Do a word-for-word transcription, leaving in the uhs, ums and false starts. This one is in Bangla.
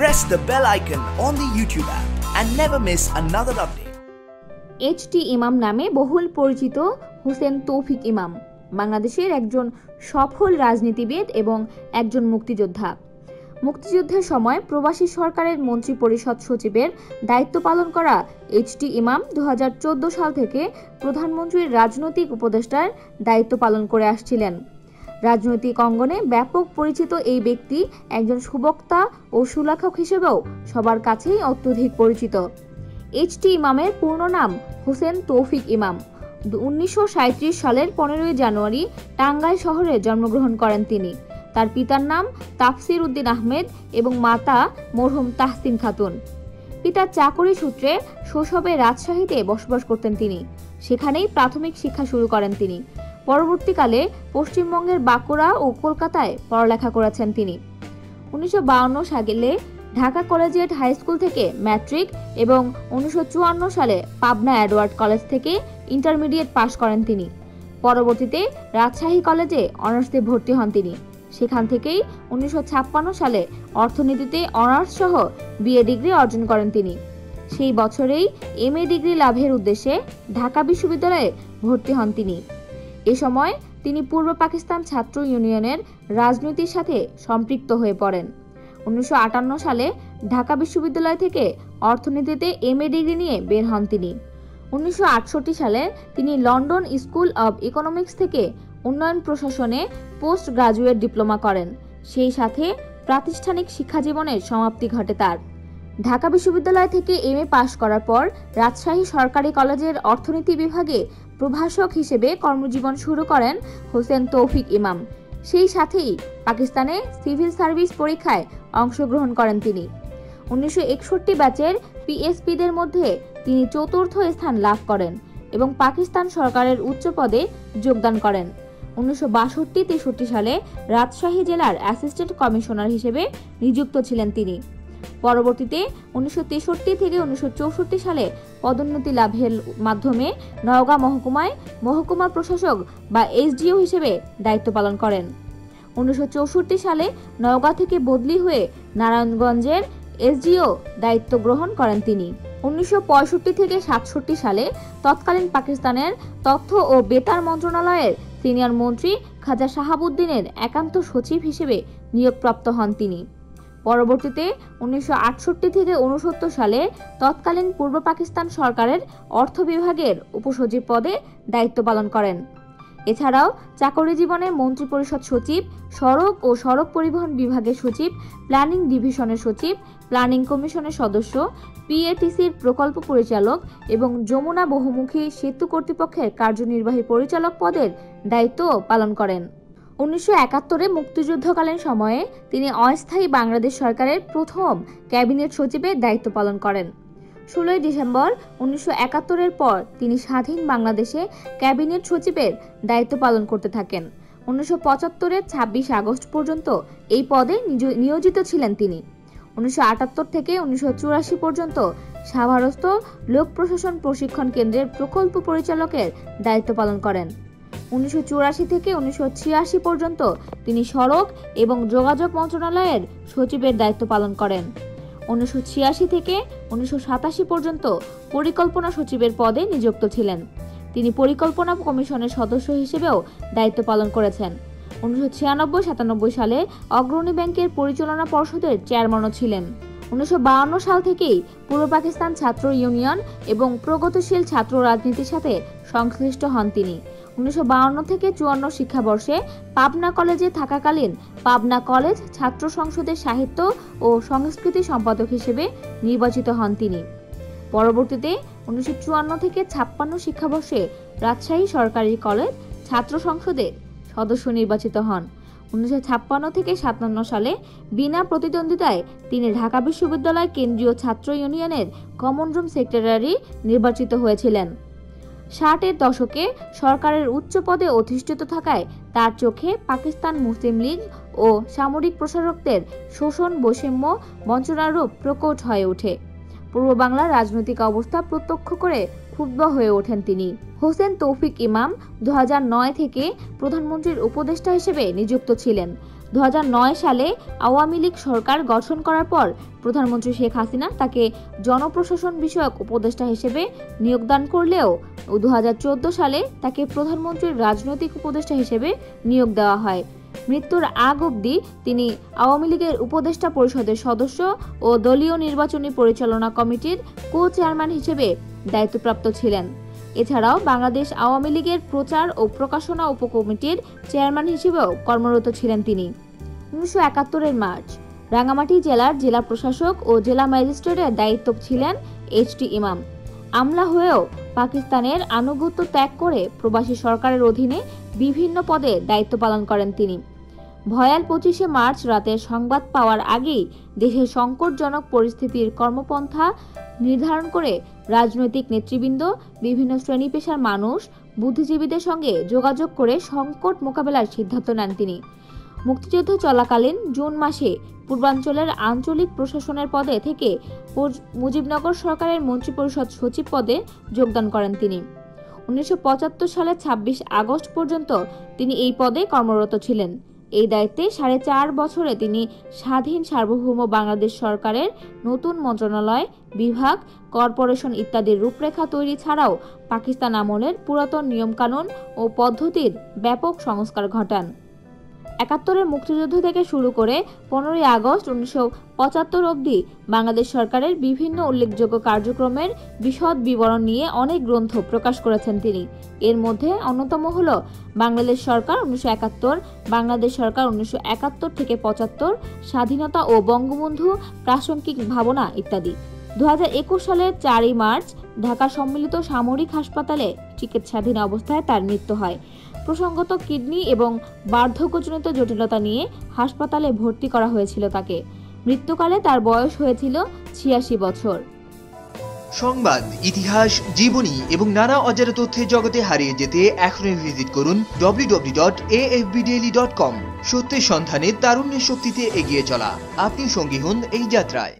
press the bell icon on the YouTube app and never miss another update. H T Imam नामे बहुल परिचित হোসেন তৌফিক ইমাম বাংলাদেশের একজন সফল রাজনীতিবিদ এবং একজন মুক্তিযোদ্ধা। মুক্তিযুদ্ধের সময় প্রবাসী সরকারের মন্ত্রী পরিষদ সচিবের দায়িত্ব পালন করা এইচ টি ইমাম দুই হাজার চোদ্দ সাল থেকে প্রধানমন্ত্রীর রাজনৈতিক উপদেষ্টার দায়িত্ব পালন করে আসছিলেন। রাজনৈতিক অঙ্গনে ব্যাপক পরিচিত এই ব্যক্তি একজন সুবক্তা ও সুলেখক হিসেবেও সবার কাছেই অত্যধিক পরিচিত। এইচ টি ইমামের পূর্ণ নাম হোসেন তৌফিক ইমাম। উনিশশো সাঁত্রিশ সালের পনেরোই জানুয়ারি টাঙ্গাইল শহরে জন্মগ্রহণ করেন তিনি। তার পিতার নাম তাফসির উদ্দিন আহমেদ এবং মাতা মরহুম তাহসিন খাতুন। পিতার চাকরি সূত্রে শৈশবে রাজশাহীতে বসবাস করতেন তিনি। সেখানেই প্রাথমিক শিক্ষা শুরু করেন তিনি। পরবর্তীকালে পশ্চিমবঙ্গের বাঁকুড়া ও কলকাতায় পড়ালেখা করেছেন তিনি। উনিশশো বাউন্ন সালে ঢাকা কলেজিয়েট হাই স্কুল থেকে ম্যাট্রিক এবং উনিশশো চুয়ান্ন সালে পাবনা এডওয়ার্ড কলেজ থেকে ইন্টারমিডিয়েট পাশ করেন তিনি। পরবর্তীতে রাজশাহী কলেজে অনার্সে ভর্তি হন তিনি। সেখান থেকেই উনিশশো ছাপ্পান্ন সালে অর্থনীতিতে অনার্স সহ বিএ ডিগ্রি অর্জন করেন তিনি। সেই বছরেই এম এ ডিগ্রি লাভের উদ্দেশ্যে ঢাকা বিশ্ববিদ্যালয়ে ভর্তি হন তিনি। এ সময় তিনি পূর্ব পাকিস্তান ছাত্র ইউনিয়নের রাজনীতির সাথে সম্পৃক্ত হয়ে পড়েন। উনিশশো আটান্ন সালে ঢাকা বিশ্ববিদ্যালয় থেকে অর্থনীতিতে এম এ ডিগ্রি নিয়ে বের হন তিনি। উনিশশো আটষট্টি সালে তিনি লন্ডন স্কুল অব ইকোনমিক্স থেকে উন্নয়ন প্রশাসনে পোস্ট গ্রাজুয়েট ডিপ্লোমা করেন। সেই সাথে প্রাতিষ্ঠানিক শিক্ষাজীবনের সমাপ্তি ঘটে তার। ঢাকা বিশ্ববিদ্যালয় থেকে এম এ পাশ করার পর রাজশাহী সরকারি কলেজের অর্থনীতি বিভাগে প্রভাষক হিসেবে কর্মজীবন শুরু করেন হোসেন তৌফিক ইমাম। সেই সাথেই পাকিস্তানে সিভিল সার্ভিস পরীক্ষায় অংশগ্রহণ করেন তিনি। উনিশশো একষট্টি ব্যাচের পিএসপিদের মধ্যে তিনি চতুর্থ স্থান লাভ করেন এবং পাকিস্তান সরকারের উচ্চ পদে যোগদান করেন। উনিশশো বাষট্টি তেষট্টি সালে রাজশাহী জেলার অ্যাসিস্ট্যান্ট কমিশনার হিসেবে নিযুক্ত ছিলেন তিনি। পরবর্তীতে উনিশশো তেষট্টি থেকে উনিশশো চৌষট্টি সালে পদোন্নতি লাভের মাধ্যমে নওগাঁ মহকুমায় মহকুমা প্রশাসক বা এসডিও হিসেবে দায়িত্ব পালন করেন। উনিশশো চৌষট্টি সালে নওগাঁ থেকে বদলি হয়ে নারায়ণগঞ্জের এসডিও দায়িত্ব গ্রহণ করেন তিনি। উনিশশো পঁয়ষট্টি থেকে সাতষট্টি সালে তৎকালীন পাকিস্তানের তথ্য ও বেতার মন্ত্রণালয়ের সিনিয়র মন্ত্রী খাজা শাহাবুদ্দিনের একান্ত সচিব হিসেবে নিয়োগপ্রাপ্ত হন তিনি। পরবর্তীতে উনিশশো আটষট্টি থেকে উনসত্তর সালে তৎকালীন পূর্ব পাকিস্তান সরকারের অর্থ বিভাগের উপসচিব পদে দায়িত্ব পালন করেন। এছাড়াও চাকরি জীবনে মন্ত্রিপরিষদ সচিব, সড়ক ও সড়ক পরিবহন বিভাগের সচিব, প্ল্যানিং ডিভিশনের সচিব, প্ল্যানিং কমিশনের সদস্য, পিএটিসির প্রকল্প পরিচালক এবং যমুনা বহুমুখী সেতু কর্তৃপক্ষের কার্যনির্বাহী পরিচালক পদের দায়িত্ব পালন করেন। উনিশশো একাত্তরে মুক্তিযুদ্ধকালীন সময়ে তিনি অস্থায়ী বাংলাদেশ সরকারের প্রথম ক্যাবিনেট সচিবের দায়িত্ব পালন করেন। ষোলোই ডিসেম্বর উনিশশো একাত্তরের পর তিনি স্বাধীন বাংলাদেশে ক্যাবিনেট সচিবের দায়িত্ব পালন করতে থাকেন। উনিশশো পঁচাত্তরের ছাব্বিশ আগস্ট পর্যন্ত এই পদে নিয়োজিত ছিলেন তিনি। উনিশশো আটাত্তর থেকে উনিশশো চুরাশি পর্যন্ত সাভারস্থ লোক প্রশাসন প্রশিক্ষণ কেন্দ্রের প্রকল্প পরিচালকের দায়িত্ব পালন করেন। উনিশশো চুরাশি থেকে উনিশশো ছিয়াশি পর্যন্ত তিনি সড়ক এবং যোগাযোগ মন্ত্রণালয়ের সচিবের দায়িত্ব পালন করেন। উনিশশো ছিয়াশি থেকে উনিশশো সাতাশি পর্যন্ত পরিকল্পনা সচিবের পদে নিযুক্ত ছিলেন। তিনি পরিকল্পনা কমিশনের সদস্য হিসেবেও দায়িত্ব পালন করেছেন। উনিশশো ছিয়ানব্বই সাতানব্বই সালে অগ্রণী ব্যাংকের পরিচালনা পর্ষদের চেয়ারম্যানও ছিলেন। উনিশশো বাউন্ন সাল থেকেই পূর্ব পাকিস্তান ছাত্র ইউনিয়ন এবং প্রগতিশীল ছাত্র রাজনীতির সাথে সংশ্লিষ্ট হন তিনি। উনিশশো বাউন্ন থেকে চুয়ান্ন শিক্ষাবর্ষে পাবনা কলেজে থাকাকালীন পাবনা কলেজ ছাত্র সংসদের সাহিত্য ও সংস্কৃতি সম্পাদক হিসেবে নির্বাচিত হন তিনি। পরবর্তীতে উনিশশো চুয়ান্ন থেকে ছাপ্পান্ন শিক্ষাবর্ষে রাজশাহী সরকারি কলেজ ছাত্র সংসদের সদস্য নির্বাচিত হন। উনিশশো ছাপ্পান্ন থেকে সাতান্ন সালে বিনা প্রতিদ্বন্দ্বিতায় তিনি ঢাকা বিশ্ববিদ্যালয় কেন্দ্রীয় ছাত্র ইউনিয়নের কমন রুম সেক্রেটারি নির্বাচিত হয়েছিলেন। ষাটের দশকে সরকারের উচ্চ পদে অধিষ্ঠিত থাকায় তার চোখে পাকিস্তান মুসলিম লীগ ও সামরিক প্রসারকদের শোষণ, বৈষম্য, বঞ্চনারূপ প্রকট হয়ে ওঠে। পূর্ব বাংলার রাজনৈতিক অবস্থা প্রত্যক্ষ করে ক্ষুব্ধ হয়ে ওঠেন তিনি। হোসেন তৌফিক ইমাম দুই হাজার নয় থেকে প্রধানমন্ত্রীর উপদেষ্টা হিসেবে নিযুক্ত ছিলেন। दो हज़ार नौ সালে আওয়ামী লীগ সরকার গঠন করার পর প্রধানমন্ত্রী শেখ হাসিনা তাকে জনপ্রশাসন বিষয়ক উপদেষ্টা হিসেবে নিয়োগদান করলেও दो हज़ार चौदह সালে তাকে প্রধানমন্ত্রীর রাজনৈতিক উপদেষ্টা হিসেবে নিয়োগ দেওয়া হয়। মৃত্যুর আগ অবধি তিনি আওয়ামী লীগের উপদেষ্টা পরিষদের সদস্য ও দলীয় নির্বাচনী পরিচালনা কমিটির কো চেয়ারম্যান হিসেবে দায়িত্বপ্রাপ্ত ছিলেন। এছাড়াও বাংলাদেশ আওয়ামী লীগের প্রচার ও প্রকাশনা উপকমিটির চেয়ারম্যান হিসেবেও কর্মরত ছিলেন তিনি। উনিশশো একাত্তরের মার্চ রাঙামাটি জেলার জেলা প্রশাসক ও জেলা ম্যাজিস্ট্রেটের দায়িত্ব ছিলেন এইচ টি ইমাম। আমলা হয়েও পাকিস্তানের আনুগত্য ত্যাগ করে প্রবাসী সরকারের অধীনে বিভিন্ন পদে দায়িত্ব পালন করেন তিনি। ভয়াল পঁচিশে মার্চ রাতে সংবাদ পাওয়ার আগেই দেশের সংকটজনক পরিস্থিতির কর্মপন্থা নির্ধারণ করে রাজনৈতিক নেতৃবৃন্দ, বিভিন্ন শ্রেণী পেশার মানুষ, বুদ্ধিজীবীদের সঙ্গে যোগাযোগ করে সংকট মোকাবেলার সিদ্ধান্ত নেন তিনি। মুক্তিযুদ্ধ চলাকালীন জুন মাসে পূর্বাঞ্চলের আঞ্চলিক প্রশাসনের পদে থেকে মুজিবনগর সরকারের মন্ত্রিপরিষদ সচিব পদে যোগদান করেন তিনি। উনিশশো পঁচাত্তর সালের ছাব্বিশ আগস্ট পর্যন্ত তিনি এই পদে কর্মরত ছিলেন। এই দায়িত্বে সাড়ে চার বছরে তিনি স্বাধীন সার্বভৌম বাংলাদেশ সরকারের নতুন মন্ত্রণালয়, বিভাগ, কর্পোরেশন ইত্যাদির রূপরেখা তৈরি ছাড়াও পাকিস্তান আমলের পুরাতন নিয়মকানুন ও পদ্ধতির ব্যাপক সংস্কার ঘটান। একাত্তরের মুক্তিযুদ্ধ থেকে শুরু করে পনেরোই আগস্ট উনিশশো পঁচাত্তর অবধি বাংলাদেশ সরকারের বিভিন্ন উল্লেখযোগ্য কার্যক্রমের বিশদ বিবরণ নিয়ে অনেক গ্রন্থ প্রকাশ করেছেন তিনি। এর মধ্যে অন্যতম হল বাংলাদেশ সরকার উনিশশো একাত্তর, বাংলাদেশ সরকার উনিশশো একাত্তর থেকে পঁচাত্তর, স্বাধীনতা ও বঙ্গবন্ধু প্রাসঙ্গিক ভাবনা ইত্যাদি। দু হাজার একুশ সালের চারই মার্চ ঢাকা সম্মিলিত সামরিক হাসপাতালে চিকিৎসাধীন অবস্থায় তার মৃত্যু হয়। প্রসঙ্গত কিডনি এবং বার্ধক্যজনিত জটিলতা নিয়ে হাসপাতালে ভর্তি করা হয়েছিল তাকে। মৃত্যুকালে তার বয়স হয়েছিল ছিয়াশি বছর। সংবাদ, ইতিহাস, জীবনী এবং নানা অজানা তথ্যের জগতে হারিয়ে যেতে এখনই ভিজিট করুন W W W dot A F B daily dot com. সত্যের সন্ধানে তারুণ্যের শক্তিতে এগিয়ে চলা, আপনি সঙ্গী হন এই যাত্রায়।